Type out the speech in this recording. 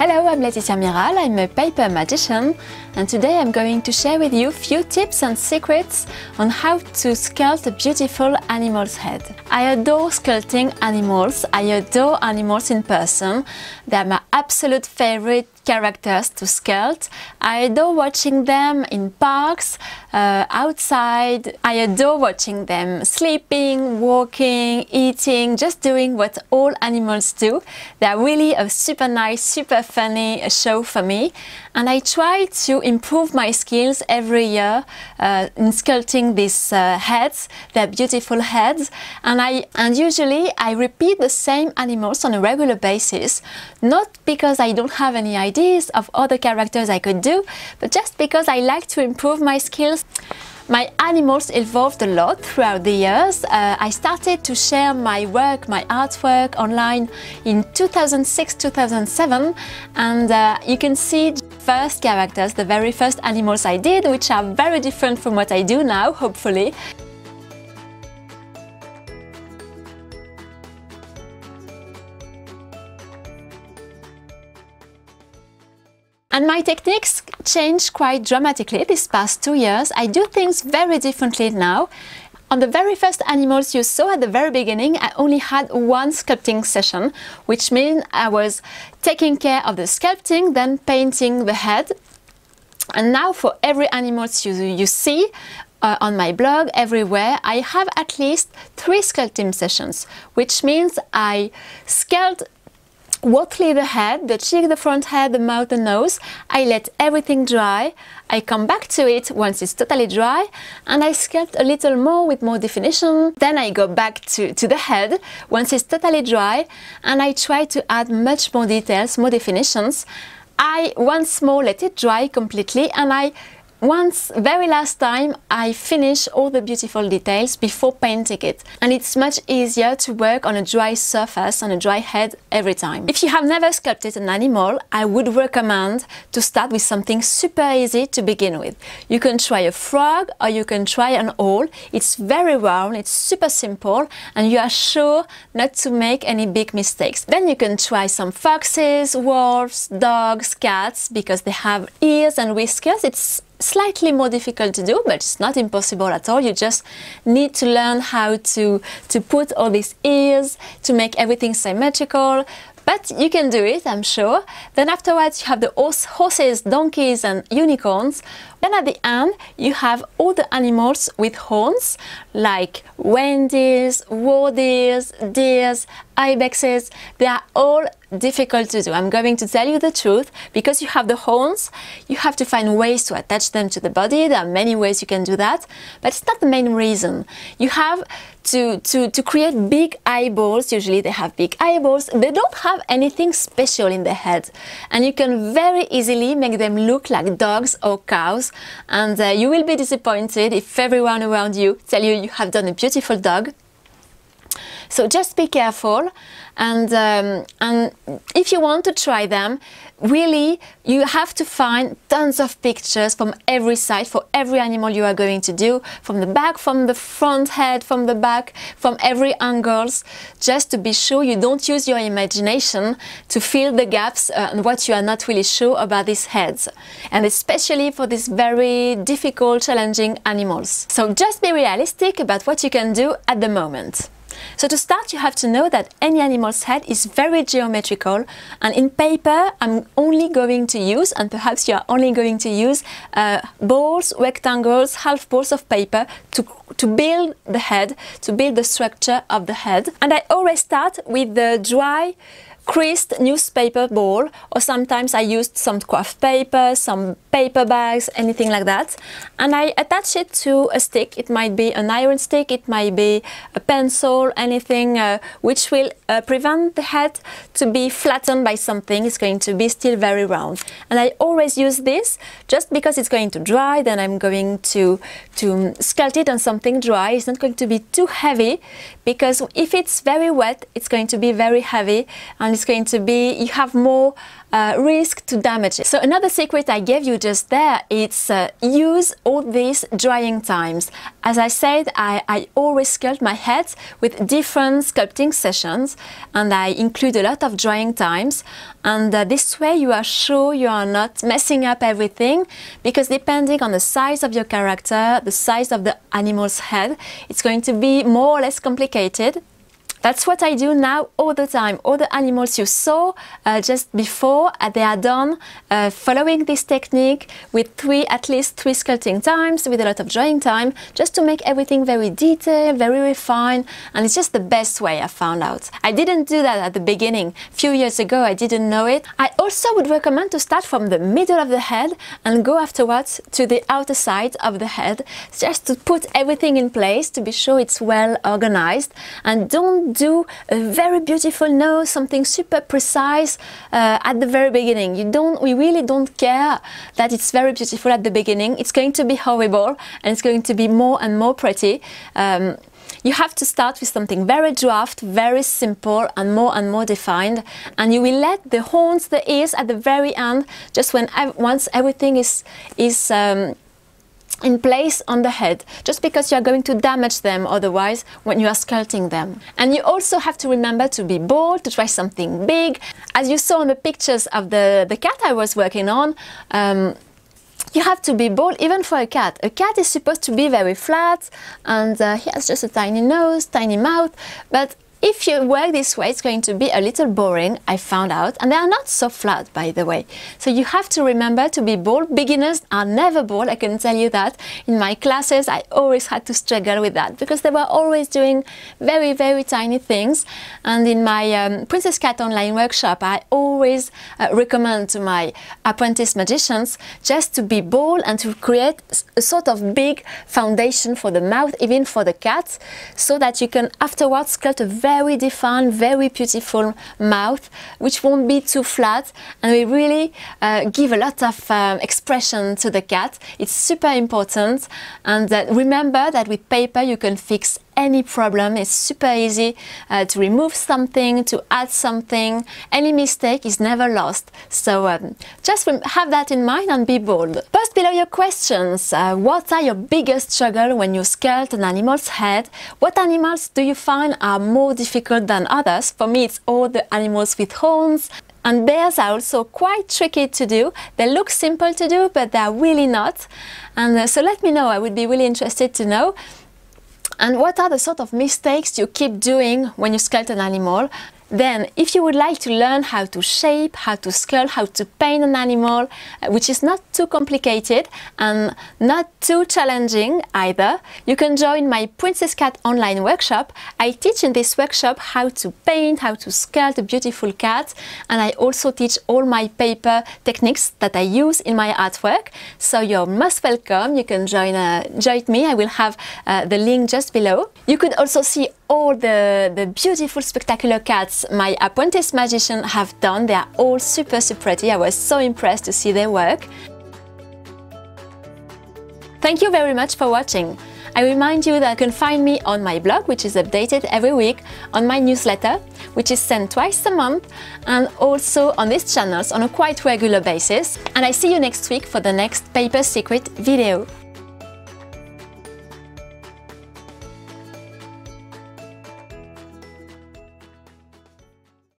Hello, I'm Laetitia Miéral, I'm a paper magician, and today I'm going to share with you few tips and secrets on how to sculpt a beautiful animal's head. I adore sculpting animals, I adore animals in person, they are my absolute favorite characters to sculpt. I adore watching them in parks, outside. I adore watching them sleeping, walking, eating, just doing what all animals do. They are really a super nice, super funny show for me, and I try to improve my skills every year in sculpting these heads, their beautiful heads, and usually I repeat the same animals on a regular basis, not because I don't have any idea of other characters I could do, but just because I like to improve my skills. My animals evolved a lot throughout the years. I started to share my work, my artwork online in 2006-2007, and you can see first characters, the very first animals I did, which are very different from what I do now, hopefully. And my techniques changed quite dramatically these past 2 years. I do things very differently now. On the very first animals you saw at the very beginning, I only had one sculpting session, which means I was taking care of the sculpting, then painting the head. And now for every animal you see, on my blog, everywhere, I have at least 3 sculpting sessions, which means I sculpt Whatly the head, the cheek, the front head, the mouth, the nose. I let everything dry, I come back to it once it's totally dry, and I sculpt a little more with more definition. Then I go back to the head once it's totally dry, and I try to add much more details, more definitions. I once more let it dry completely, and very last time I finish all the beautiful details before painting it, and it's much easier to work on a dry surface, on a dry head every time. If you have never sculpted an animal, I would recommend to start with something super easy to begin with. You can try a frog or you can try an owl. It's very round, it's super simple, and you are sure not to make any big mistakes. Then you can try some foxes, wolves, dogs, cats, because they have ears and whiskers. It's slightly more difficult to do, but it's not impossible at all. You just need to learn how to put all these ears, to make everything symmetrical. But you can do it, I'm sure. Then afterwards you have the horses, donkeys and unicorns. Then at the end you have all the animals with horns, like reindeers, war deers, deers, ibexes. They are all difficult to do. I'm going to tell you the truth. Because you have the horns, you have to find ways to attach them to the body. There are many ways you can do that, but it's not the main reason. You have to create big eyeballs. Usually they have big eyeballs. They don't have anything special in their head, and you can very easily make them look like dogs or cows, and you will be disappointed if everyone around you tell you you have done a beautiful dog. So just be careful, and if you want to try them, really you have to find tons of pictures from every side for every animal you are going to do, from the back, from the front head, from the back, from every angles, just to be sure you don't use your imagination to fill the gaps and what you are not really sure about these heads, and especially for these very difficult, challenging animals. So just be realistic about what you can do at the moment. So to start, you have to know that any animal's head is very geometrical, and in paper I'm only going to use, and perhaps you are only going to use, balls, rectangles, half balls of paper to build the head, to build the structure of the head. And I always start with the dry creased newspaper ball, or sometimes I used some craft paper, some paper bags, anything like that, and I attach it to a stick. It might be an iron stick, it might be a pencil, anything which will prevent the head to be flattened by something. It's going to be still very round, and I always use this just because it's going to dry. Then I'm going to sculpt it on something dry. It's not going to be too heavy, because if it's very wet it's going to be very heavy, and is going to be you have more risk to damage it. So another secret I gave you just there, it's use all these drying times. As I said, I always sculpt my heads with different sculpting sessions, and I include a lot of drying times, and this way you are sure you are not messing up everything, because depending on the size of your character, the size of the animal's head, it's going to be more or less complicated. That's what I do now all the time. All the animals you saw just before, they are done following this technique with at least three sculpting times, with a lot of drawing time, just to make everything very detailed, very refined, and it's just the best way I found out. I didn't do that at the beginning. A few years ago I didn't know it. I also would recommend to start from the middle of the head and go afterwards to the outer side of the head, just to put everything in place, to be sure it's well organized, and don't do a very beautiful nose, something super precise at the very beginning. We really don't care that it's very beautiful at the beginning. It's going to be horrible, and it's going to be more and more pretty. You have to start with something very draft, very simple, and more defined, and you will let the horns, the ears at the very end, just once everything is in place on the head, just because you are going to damage them otherwise when you are sculpting them. And you also have to remember to be bold, to try something big. As you saw in the pictures of the cat I was working on, you have to be bold even for a cat. A cat is supposed to be very flat, and he has just a tiny nose, tiny mouth, but if you work this way, it's going to be a little boring, I found out, and they are not so flat, by the way. So you have to remember to be bold. Beginners are never bold, I can tell you that. In my classes, I always had to struggle with that, because they were always doing very, very tiny things. And in my Princess Cat online workshop, I always recommend to my apprentice magicians just to be bold and to create a sort of big foundation for the mouth, even for the cat, so that you can afterwards sculpt a very defined, very beautiful mouth, which won't be too flat, and we really give a lot of expression to the cat. It's super important, and remember that with paper you can fix any problem. It's super easy to remove something, to add something. Any mistake is never lost, so just have that in mind and be bold. Post below your questions. What are your biggest struggles when you sculpt an animal's head? What animals do you find are more difficult than others? For me, it's all the animals with horns, and bears are also quite tricky to do. They look simple to do, but they are really not. And so let me know, I would be really interested to know. And what are the sort of mistakes you keep doing when you sculpt an animal? Then, if you would like to learn how to shape, how to sculpt, how to paint an animal, which is not too complicated and not too challenging either, you can join my Princess Cat online workshop. I teach in this workshop how to paint, how to sculpt a beautiful cat, and I also teach all my paper techniques that I use in my artwork. So you're most welcome, you can join me. I will have the link just below. You could also see all the beautiful, spectacular cats my apprentice magician have done. They are all super, super pretty. I was so impressed to see their work. Thank you very much for watching. I remind you that you can find me on my blog, which is updated every week, on my newsletter, which is sent twice a month, and also on these channels on a quite regular basis. And I see you next week for the next Paper Secret video.